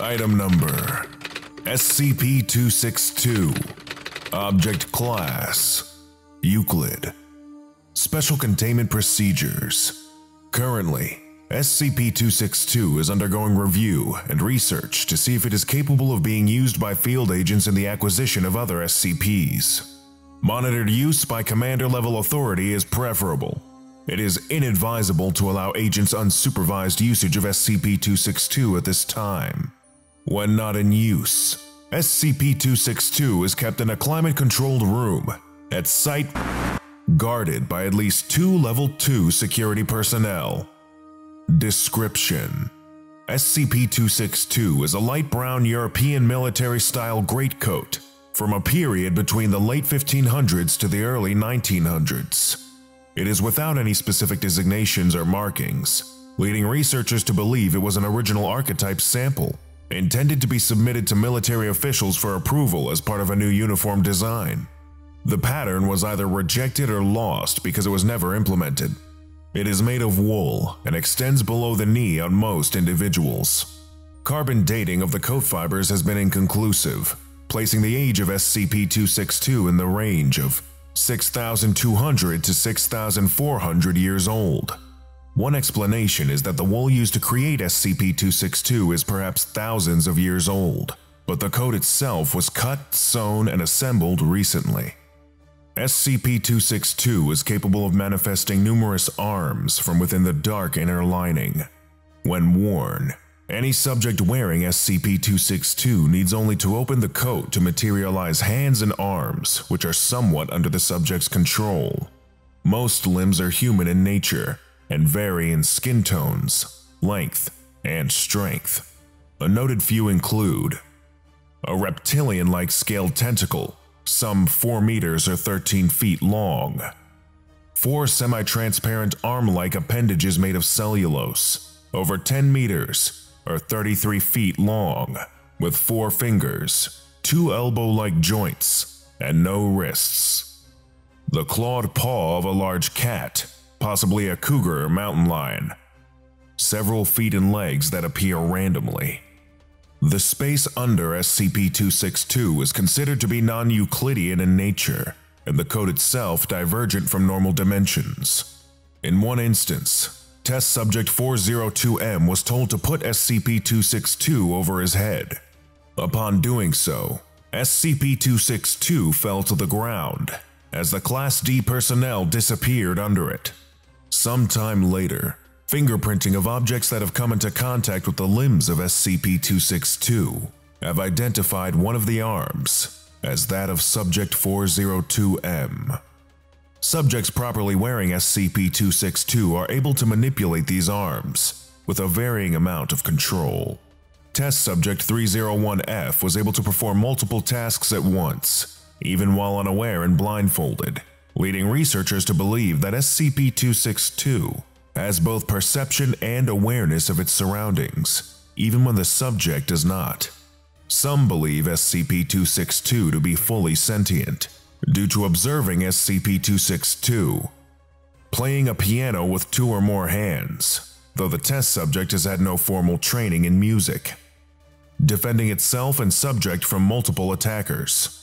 Item number SCP-262. Object class Euclid. Special containment procedures. Currently, SCP-262 is undergoing review and research to see if it is capable of being used by field agents in the acquisition of other SCPs. Monitored use by commander-level authority is preferable. It is inadvisable to allow agents unsupervised usage of SCP-262 at this time. When not in use, SCP-262 is kept in a climate-controlled room at site guarded by at least 2 Level 2 security personnel. Description: SCP-262 is a light brown European military-style greatcoat from a period between the late 1500s to the early 1900s. It is without any specific designations or markings, leading researchers to believe it was an original archetype sample, intended to be submitted to military officials for approval as part of a new uniform design. The pattern was either rejected or lost because it was never implemented. It is made of wool and extends below the knee on most individuals. Carbon dating of the coat fibers has been inconclusive, placing the age of SCP-262 in the range of 6,200 to 6,400 years old. One explanation is that the wool used to create SCP-262 is perhaps thousands of years old, but the coat itself was cut, sewn, and assembled recently. SCP-262 is capable of manifesting numerous arms from within the dark inner lining. When worn, any subject wearing SCP-262 needs only to open the coat to materialize hands and arms, which are somewhat under the subject's control. Most limbs are human in nature and vary in skin tones, length, and strength. A noted few include a reptilian-like scaled tentacle, some 4 meters or 13 feet long, 4 semi-transparent arm-like appendages made of cellulose, over 10 meters or 33 feet long, with 4 fingers, 2 elbow-like joints, and no wrists. The clawed paw of a large cat, possibly a cougar or mountain lion. Several feet and legs that appear randomly. The space under SCP-262 is considered to be non-Euclidean in nature, and the code itself divergent from normal dimensions. In one instance, Test Subject 402M was told to put SCP-262 over his head. Upon doing so, SCP-262 fell to the ground, as the Class D personnel disappeared under it. Sometime later, fingerprinting of objects that have come into contact with the limbs of SCP-262 have identified one of the arms as that of Subject 402M. Subjects properly wearing SCP-262 are able to manipulate these arms with a varying amount of control. Test Subject 301F was able to perform multiple tasks at once, even while unaware and blindfolded, leading researchers to believe that SCP-262 has both perception and awareness of its surroundings, even when the subject does not. Some believe SCP-262 to be fully sentient, due to observing SCP-262 playing a piano with 2 or more hands, though the test subject has had no formal training in music, defending itself and subject from multiple attackers.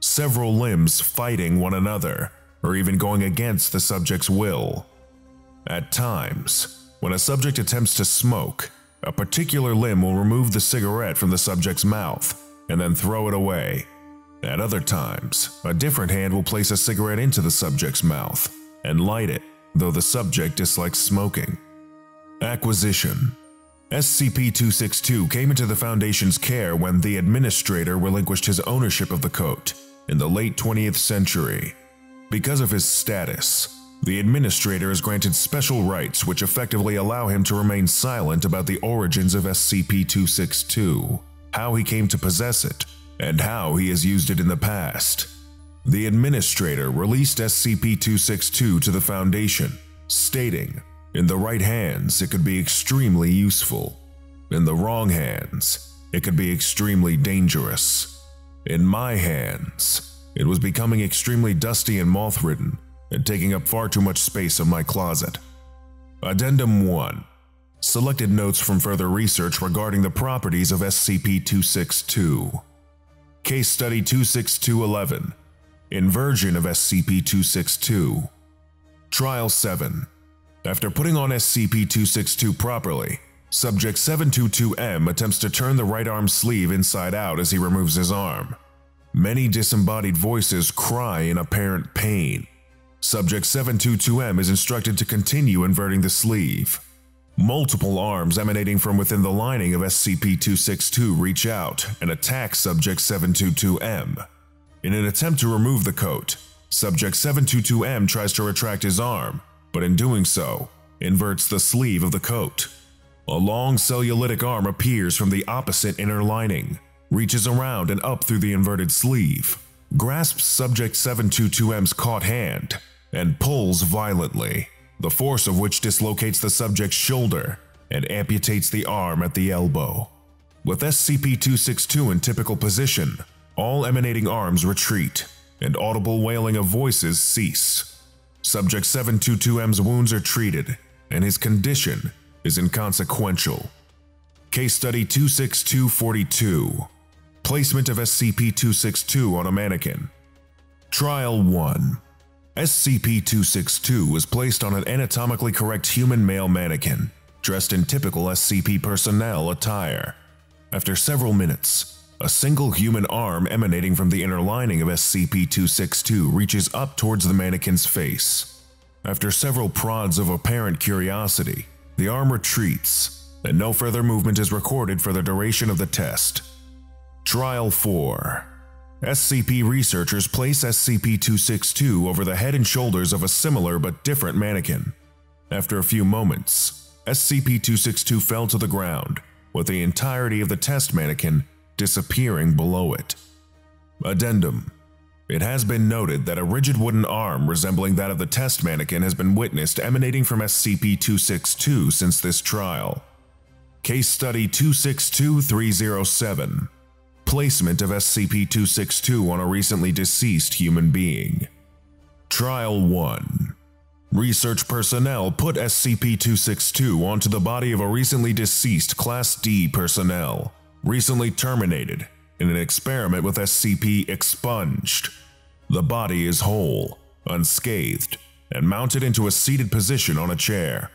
Several limbs fighting one another, or even going against the subject's will. At times, when a subject attempts to smoke, a particular limb will remove the cigarette from the subject's mouth and then throw it away. At other times, a different hand will place a cigarette into the subject's mouth and light it, though the subject dislikes smoking. Acquisition: SCP-262 came into the Foundation's care when the administrator relinquished his ownership of the coat in the late 20th century. Because of his status, the administrator is granted special rights which effectively allow him to remain silent about the origins of SCP-262, how he came to possess it, and how he has used it in the past. The administrator released SCP-262 to the Foundation, stating, in the right hands it could be extremely useful, in the wrong hands it could be extremely dangerous. In my hands, it was becoming extremely dusty and moth-ridden, and taking up far too much space in my closet. Addendum 1. Selected notes from further research regarding the properties of SCP-262. Case Study 262-11, Inversion of SCP-262. Trial 7. After putting on SCP-262 properly, Subject 722-M attempts to turn the right arm sleeve inside out as he removes his arm. Many disembodied voices cry in apparent pain. Subject 722-M is instructed to continue inverting the sleeve. Multiple arms emanating from within the lining of SCP-262 reach out and attack Subject 722-M. In an attempt to remove the coat, Subject 722-M tries to retract his arm, but in doing so, inverts the sleeve of the coat. A long cellulitic arm appears from the opposite inner lining, reaches around and up through the inverted sleeve, grasps Subject 722-M's caught hand, and pulls violently, the force of which dislocates the subject's shoulder and amputates the arm at the elbow. With SCP-262 in typical position, all emanating arms retreat, and audible wailing of voices cease. Subject 722-M's wounds are treated, and his condition is inconsequential. Case Study 262-42, Placement of SCP-262 on a Mannequin. Trial 1. SCP-262 was placed on an anatomically correct human male mannequin, dressed in typical SCP personnel attire. After several minutes, a single human arm emanating from the inner lining of SCP-262 reaches up towards the mannequin's face. After several prods of apparent curiosity, the arm retreats, and no further movement is recorded for the duration of the test. Trial 4. SCP researchers place SCP-262 over the head and shoulders of a similar but different mannequin. After a few moments, SCP-262 fell to the ground, with the entirety of the test mannequin disappearing below it. Addendum. It has been noted that a rigid wooden arm resembling that of the test mannequin has been witnessed emanating from SCP-262 since this trial. Case Study 262-307, Placement of SCP-262 on a recently deceased human being. Trial 1. Research personnel put SCP-262 onto the body of a recently deceased Class D personnel, recently terminated, in an experiment with SCP-Expunged. The body is whole, unscathed, and mounted into a seated position on a chair.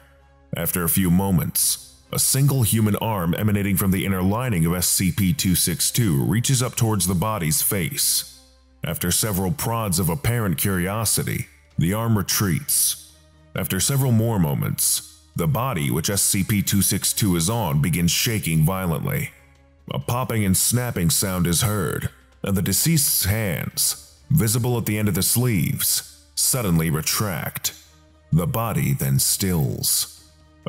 After a few moments, a single human arm emanating from the inner lining of SCP-262 reaches up towards the body's face. After several prods of apparent curiosity, the arm retreats. After several more moments, the body which SCP-262 is on begins shaking violently. A popping and snapping sound is heard, and the deceased's hands, visible at the end of the sleeves, suddenly retract. The body then stills.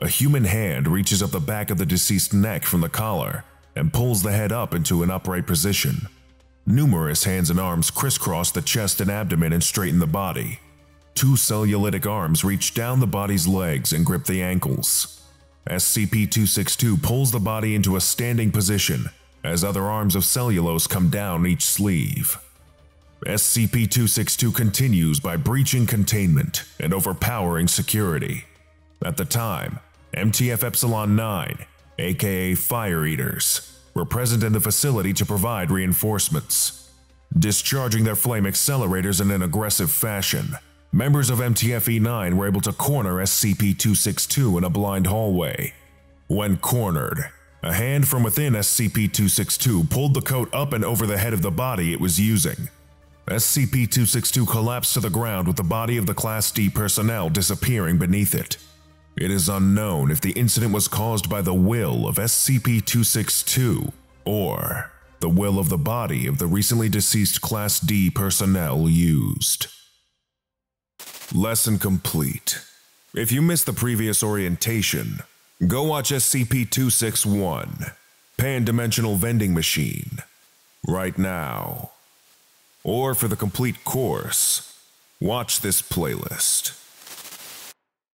A human hand reaches up the back of the deceased's neck from the collar and pulls the head up into an upright position. Numerous hands and arms crisscross the chest and abdomen and straighten the body. Two cellulitic arms reach down the body's legs and grip the ankles. SCP-262 pulls the body into a standing position as other arms of cellulose come down each sleeve. SCP-262 continues by breaching containment and overpowering security. At the time, MTF Epsilon-9, aka Fire Eaters, were present in the facility to provide reinforcements. Discharging their flame accelerators in an aggressive fashion, members of MTF-E9 were able to corner SCP-262 in a blind hallway. When cornered, a hand from within SCP-262 pulled the coat up and over the head of the body it was using. SCP-262 collapsed to the ground with the body of the Class D personnel disappearing beneath it. It is unknown if the incident was caused by the will of SCP-262 or the will of the body of the recently deceased Class D personnel used. Lesson complete. If you missed the previous orientation, go watch SCP-261, Pan-Dimensional Vending Machine, right now. Or for the complete course, watch this playlist.